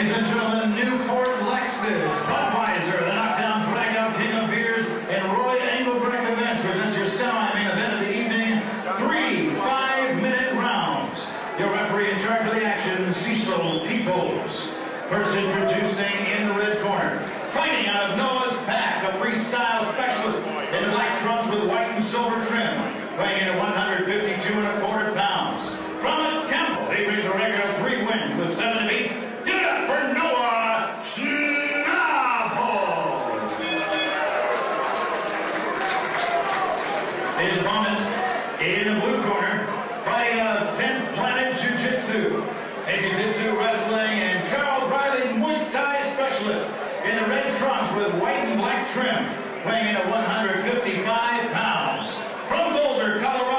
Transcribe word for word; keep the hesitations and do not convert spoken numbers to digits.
Ladies and gentlemen, Newport Lexus, Budweiser, the knockdown dragout king of beers, and Roy Engelbrecht Events presents your semi-main event of the evening, three five-minute rounds. Your referee in charge of the action, Cecil Peoples. First introducing in the red corner, fighting out of Noah's pack, a freestyle specialist in the black trunks with white and silver trim, weighing in at one hundred fifty-two and a quarter pounds. From Campbell, he brings a record of three wins with seven defeats. Give it up for Noah Shinable. His opponent in the blue corner, fighting out of tenth Planet Jiu Jitsu, a Jiu Jitsu wrestling and Charles Riley Muay Thai specialist in the red trunks with white and black trim, weighing in at one hundred fifty-five pounds. From Boulder, Colorado.